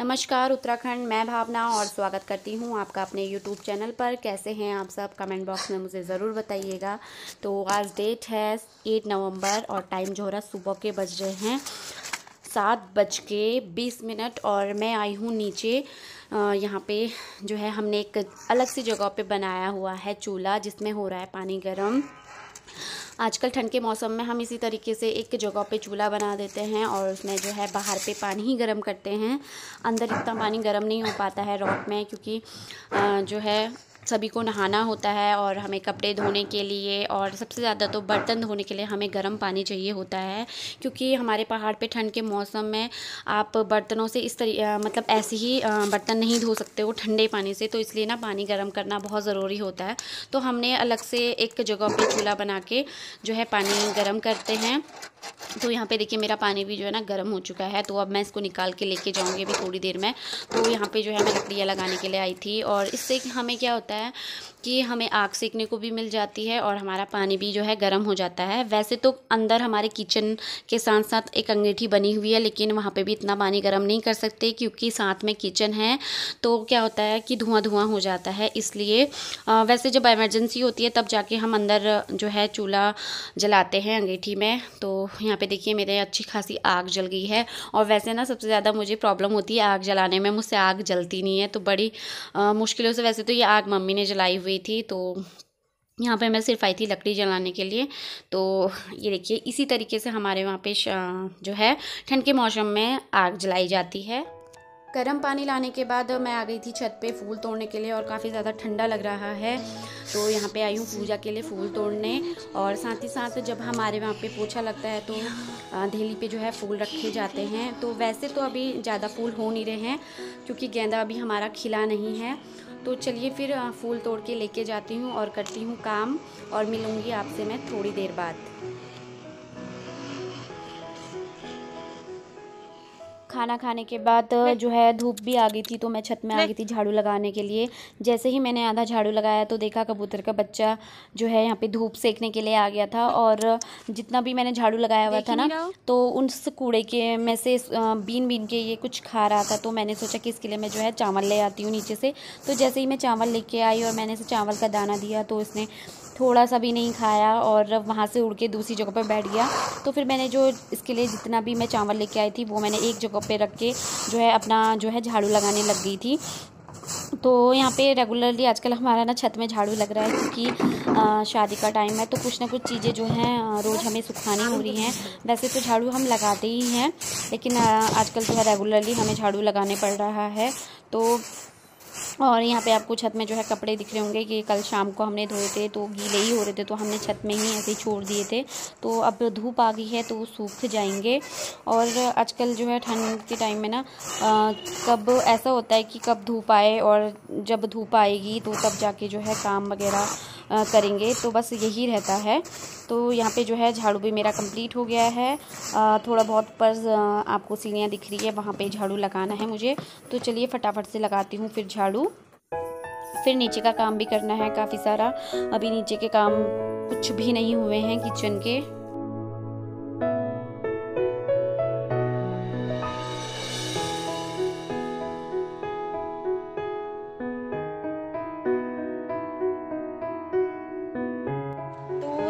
नमस्कार उत्तराखंड, मैं भावना और स्वागत करती हूँ आपका अपने YouTube चैनल पर। कैसे हैं आप सब, कमेंट बॉक्स में मुझे ज़रूर बताइएगा। तो आज डेट है 8 नवंबर और टाइम जो हो रहा है सुबह के बज रहे हैं 7:20 और मैं आई हूँ नीचे। यहाँ पे जो है हमने एक अलग सी जगह पे बनाया हुआ है चूल्हा जिसमें हो रहा है पानी गर्म। आजकल ठंड के मौसम में हम इसी तरीके से एक जगह पे चूल्हा बना देते हैं और उसमें जो है बाहर पे पानी ही गर्म करते हैं। अंदर इतना पानी गर्म नहीं हो पाता है रॉक में, क्योंकि जो है सभी को नहाना होता है और हमें कपड़े धोने के लिए और सबसे ज़्यादा तो बर्तन धोने के लिए हमें गर्म पानी चाहिए होता है, क्योंकि हमारे पहाड़ पे ठंड के मौसम में आप बर्तनों से इस तरह मतलब ऐसे ही बर्तन नहीं धो सकते हो ठंडे पानी से, तो इसलिए ना पानी गर्म करना बहुत ज़रूरी होता है। तो हमने अलग से एक जगह पर चूल्हा बना के जो है पानी गर्म करते हैं। तो यहाँ पे देखिए मेरा पानी भी जो है ना गर्म हो चुका है, तो अब मैं इसको निकाल के लेके जाऊँगी अभी थोड़ी देर में। तो यहाँ पे जो है मैं लकड़ियाँ लगाने के लिए आई थी और इससे हमें क्या होता है कि हमें आग सेकने को भी मिल जाती है और हमारा पानी भी जो है गर्म हो जाता है। वैसे तो अंदर हमारे किचन के साथ साथ एक अंगीठी बनी हुई है, लेकिन वहाँ पर भी इतना पानी गर्म नहीं कर सकते क्योंकि साथ में किचन है, तो क्या होता है कि धुआँ हो जाता है। इसलिए वैसे जब इमरजेंसी होती है तब जाके हम अंदर जो है चूल्हा जलाते हैं अंगीठी में। तो यहाँ पे देखिए मेरे अच्छी खासी आग जल गई है और वैसे ना सबसे ज़्यादा मुझे प्रॉब्लम होती है आग जलाने में, मुझसे आग जलती नहीं है, तो बड़ी मुश्किलों से। वैसे तो ये आग मम्मी ने जलाई हुई थी, तो यहाँ पे मैं सिर्फ आई थी लकड़ी जलाने के लिए। तो ये देखिए इसी तरीके से हमारे वहाँ पे जो है ठंड के मौसम में आग जलाई जाती है। गर्म पानी लाने के बाद मैं आ गई थी छत पे फूल तोड़ने के लिए और काफ़ी ज़्यादा ठंडा लग रहा है, तो यहाँ पे आई हूँ पूजा के लिए फूल तोड़ने। और साथ ही साथ जब हमारे वहाँ पे पोछा लगता है तो ढेली पे जो है फूल रखे जाते हैं। तो वैसे तो अभी ज़्यादा फूल हो नहीं रहे हैं क्योंकि गेंदा अभी हमारा खिला नहीं है। तो चलिए फिर फूल तोड़ के लेके जाती हूँ और करती हूँ काम, और मिलूँगी आपसे मैं थोड़ी देर बाद। खाना खाने के बाद जो है धूप भी आ गई थी, तो मैं छत में आ गई थी झाड़ू लगाने के लिए। जैसे ही मैंने आधा झाड़ू लगाया तो देखा कबूतर का बच्चा जो है यहाँ पे धूप सेकने के लिए आ गया था, और जितना भी मैंने झाड़ू लगाया हुआ था ना तो उस कूड़े के में से बीन के ये कुछ खा रहा था। तो मैंने सोचा कि इसके लिए मैं जो है चावल ले आती हूँ नीचे से। तो जैसे ही मैं चावल लेके आई और मैंने इसे चावल का दाना दिया तो इसने थोड़ा सा भी नहीं खाया और वहाँ से उड़ के दूसरी जगह पर बैठ गया। तो फिर मैंने जो इसके लिए जितना भी मैं चावल लेके आई थी वो मैंने एक जगह पे रख के जो है अपना जो है झाड़ू लगाने लग गई थी। तो यहाँ पे रेगुलरली आजकल हमारा ना छत में झाड़ू लग रहा है क्योंकि शादी का टाइम है, तो कुछ ना कुछ चीज़ें जो हैं रोज़ हमें सुखानी हो रही हैं। वैसे तो झाड़ू हम लगाते ही हैं, लेकिन आजकल जो है रेगुलरली हमें झाड़ू लगाने पड़ रहा है। तो और यहाँ पे आपको छत में जो है कपड़े दिख रहे होंगे कि कल शाम को हमने धोए थे तो गीले ही हो रहे थे, तो हमने छत में ही ऐसे ही छोड़ दिए थे। तो अब धूप आ गई है तो सूख जाएंगे। और आजकल जो है ठंड के टाइम में ना कब ऐसा होता है कि कब धूप आए, और जब धूप आएगी तो तब जाके जो है काम वगैरह करेंगे, तो बस यही रहता है। तो यहाँ पे जो है झाड़ू भी मेरा कंप्लीट हो गया है। थोड़ा बहुत पर आपको सीढ़ियाँ दिख रही है, वहाँ पे झाड़ू लगाना है मुझे, तो चलिए फटाफट से लगाती हूँ फिर झाड़ू। फिर नीचे का काम भी करना है काफ़ी सारा, अभी नीचे के काम कुछ भी नहीं हुए हैं किचन के।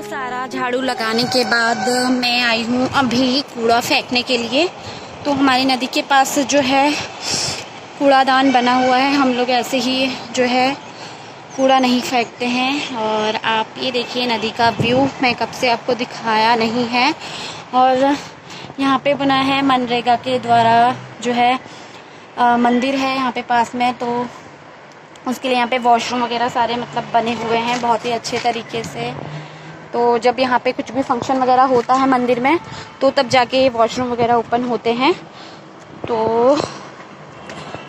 सारा झाड़ू लगाने के बाद मैं आई हूँ अभी कूड़ा फेंकने के लिए। तो हमारी नदी के पास जो है कूड़ादान बना हुआ है, हम लोग ऐसे ही जो है कूड़ा नहीं फेंकते हैं। और आप ये देखिए नदी का व्यू मैं कब से आपको दिखाया नहीं है। और यहाँ पे बना है मनरेगा के द्वारा जो है मंदिर है यहाँ पे पास में, तो उसके लिए यहाँ पे वॉशरूम वगैरह सारे मतलब बने हुए हैं बहुत ही अच्छे तरीके से। तो जब यहाँ पे कुछ भी फंक्शन वगैरह होता है मंदिर में तो तब जाके वॉशरूम वगैरह ओपन होते हैं। तो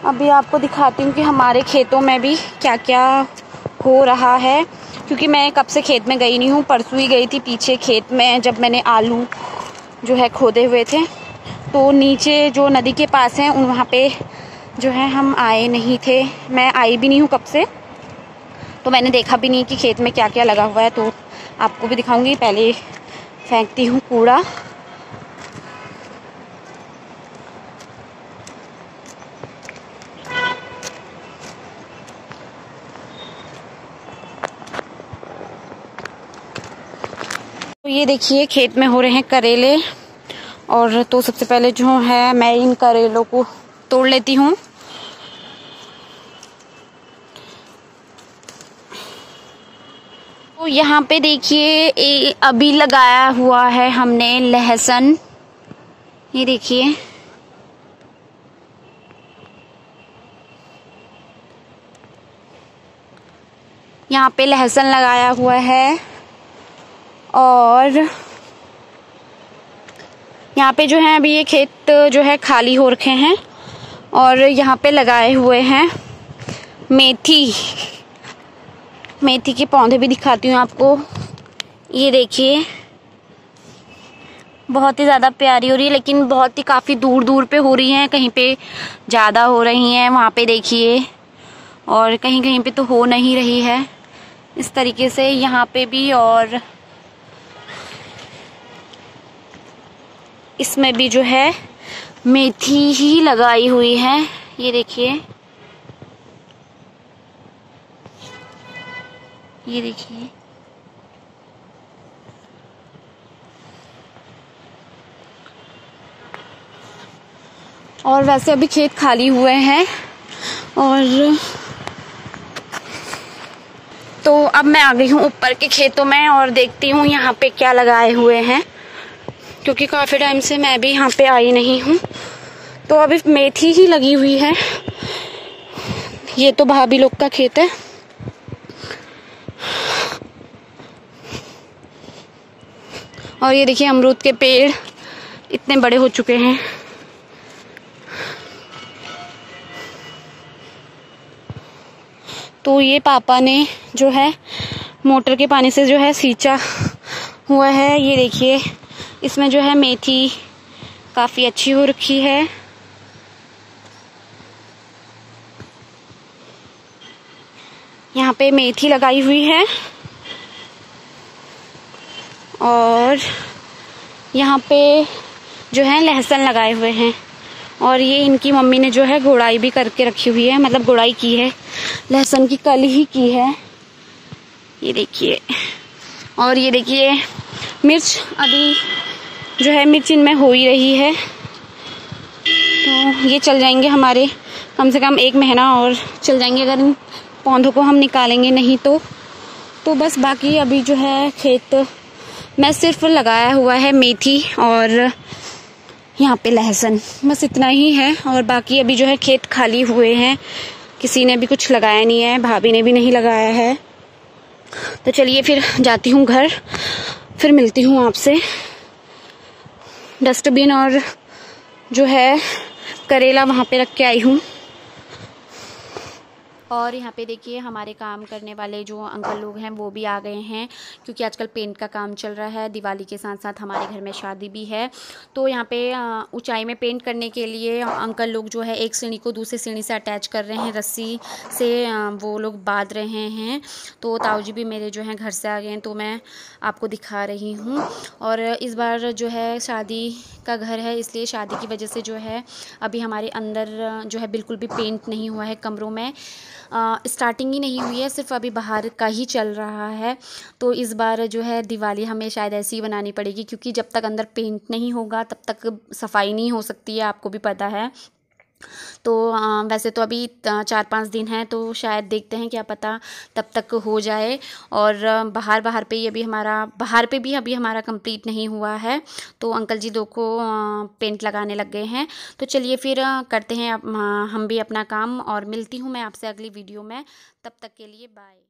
अभी आपको दिखाती हूँ कि हमारे खेतों में भी क्या क्या हो रहा है, क्योंकि मैं कब से खेत में गई नहीं हूँ। परसों ही गई थी पीछे खेत में जब मैंने आलू जो है खोदे हुए थे। तो नीचे जो नदी के पास हैं उन वहाँ पर जो है हम आए नहीं थे, मैं आई भी नहीं हूँ कब से, तो मैंने देखा भी नहीं कि खेत में क्या क्या लगा हुआ है। तो आपको भी दिखाऊंगी, पहले फेंकती हूँ कूड़ा। तो ये देखिए खेत में हो रहे हैं करेले। और तो सबसे पहले जो है मैं इन करेलों को तोड़ लेती हूँ। तो यहाँ पे देखिए अभी लगाया हुआ है हमने लहसुन, ये देखिए। यहाँ पे लहसुन लगाया हुआ है। और यहाँ पे जो है अभी ये खेत जो है खाली हो रखे हैं। और यहाँ पे लगाए हुए हैं मेथी, मेथी के पौधे भी दिखाती हूँ आपको। ये देखिए बहुत ही ज़्यादा प्यारी हो रही है, लेकिन बहुत ही काफ़ी दूर दूर पे हो रही हैं, कहीं पे ज़्यादा हो रही हैं वहाँ पे देखिए, और कहीं कहीं पे तो हो नहीं रही है इस तरीके से, यहाँ पे भी और इसमें भी जो है मेथी ही लगाई हुई है। ये देखिए, ये देखिए, और वैसे अभी खेत खाली हुए हैं। और तो अब मैं आ गई हूँ ऊपर के खेतों में और देखती हूँ यहाँ पे क्या लगाए हुए हैं, क्योंकि काफ़ी टाइम से मैं भी यहाँ पे आई नहीं हूँ। तो अभी मेथी ही लगी हुई है। ये तो भाभी लोग का खेत है। और ये देखिए अमरूद के पेड़ इतने बड़े हो चुके हैं। तो ये पापा ने जो है मोटर के पानी से जो है सींचा हुआ है। ये देखिए इसमें जो है मेथी काफ़ी अच्छी हो रखी है। यहाँ पे मेथी लगाई हुई है। और यहाँ पे जो है लहसुन लगाए हुए हैं। और ये इनकी मम्मी ने जो है गुड़ाई भी करके रखी हुई है, मतलब गुड़ाई की है लहसुन की, कल ही की है। ये देखिए, और ये देखिए मिर्च अभी जो है मिर्च इनमें हो ही रही है। तो ये चल जाएंगे हमारे कम से कम 1 महीना और चल जाएंगे अगर इन पौधों को हम निकालेंगे नहीं तो। तो बस बाकी अभी जो है खेत में सिर्फ लगाया हुआ है मेथी और यहाँ पे लहसुन, बस इतना ही है। और बाकी अभी जो है खेत खाली हुए हैं, किसी ने भी कुछ लगाया नहीं है, भाभी ने भी नहीं लगाया है। तो चलिए फिर जाती हूँ घर, फिर मिलती हूँ आपसे। डस्टबिन और जो है करेला वहाँ पे रख के आई हूँ। और यहाँ पे देखिए हमारे काम करने वाले जो अंकल लोग हैं वो भी आ गए हैं, क्योंकि आजकल पेंट का काम चल रहा है। दिवाली के साथ साथ हमारे घर में शादी भी है। तो यहाँ पे ऊंचाई में पेंट करने के लिए अंकल लोग जो है एक सीढ़ी को दूसरे सीढ़ी से अटैच कर रहे हैं, रस्सी से वो लोग बांध रहे हैं। तो ताऊ जी भी मेरे जो है घर से आ गए हैं, तो मैं आपको दिखा रही हूँ। और इस बार जो है शादी का घर है, इसलिए शादी की वजह से जो है अभी हमारे अंदर जो है बिल्कुल भी पेंट नहीं हुआ है, कमरों में स्टार्टिंग ही नहीं हुई है, सिर्फ अभी बाहर का ही चल रहा है। तो इस बार जो है दिवाली हमें शायद ऐसी ही बनानी पड़ेगी, क्योंकि जब तक अंदर पेंट नहीं होगा तब तक सफाई नहीं हो सकती है, आपको भी पता है। तो वैसे तो अभी 4-5 दिन हैं, तो शायद देखते हैं, क्या पता तब तक हो जाए। और बाहर पे ही अभी हमारा कंप्लीट नहीं हुआ है। तो अंकल जी दो को पेंट लगाने लग गए हैं। तो चलिए फिर करते हैं हम भी अपना काम, और मिलती हूँ मैं आपसे अगली वीडियो में। तब तक के लिए बाय।